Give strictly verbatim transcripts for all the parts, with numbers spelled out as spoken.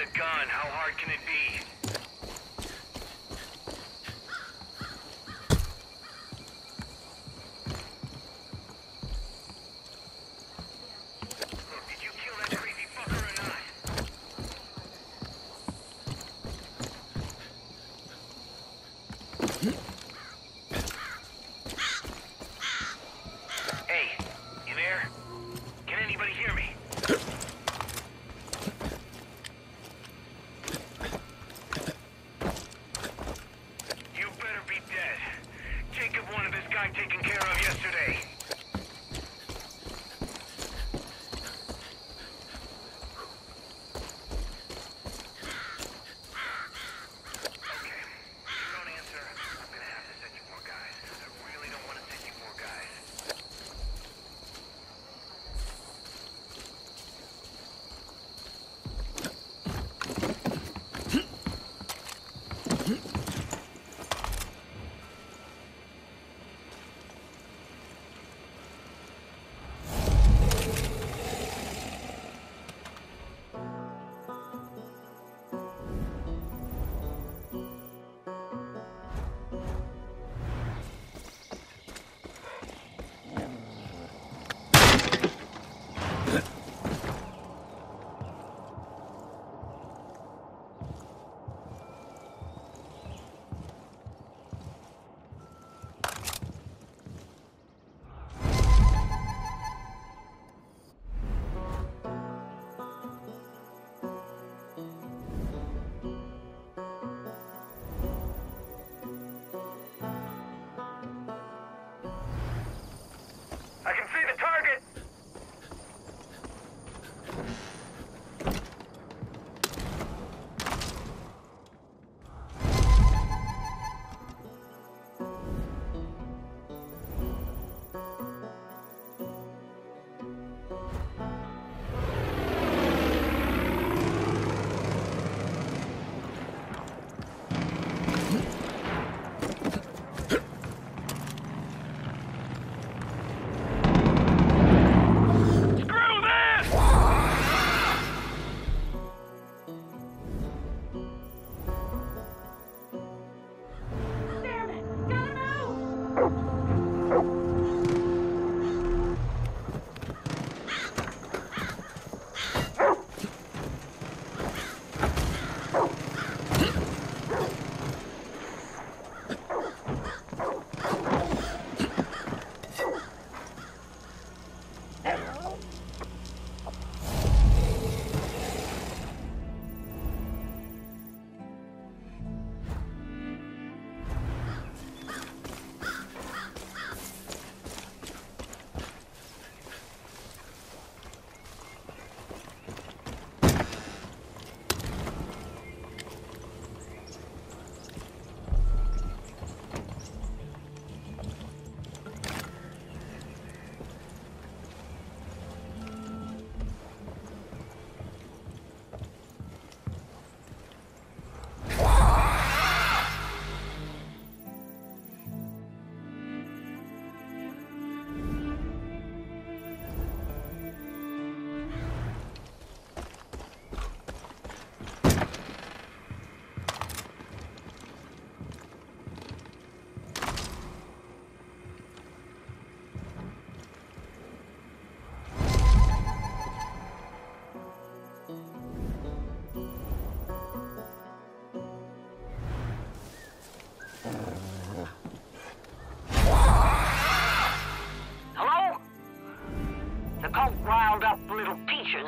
with a gun, how hard can it be?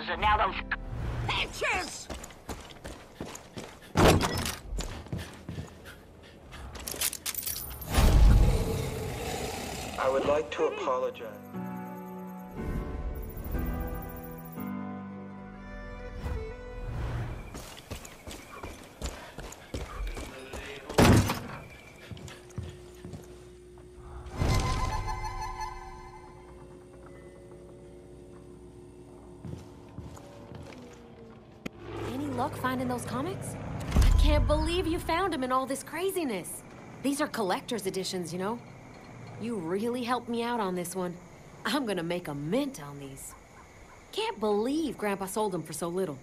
And now those bitches! I would like to apologize. Finding those comics? I can't believe you found them in all this craziness. These are collector's editions, you know? You really helped me out on this one. I'm gonna make a mint on these. Can't believe Grandpa sold them for so little.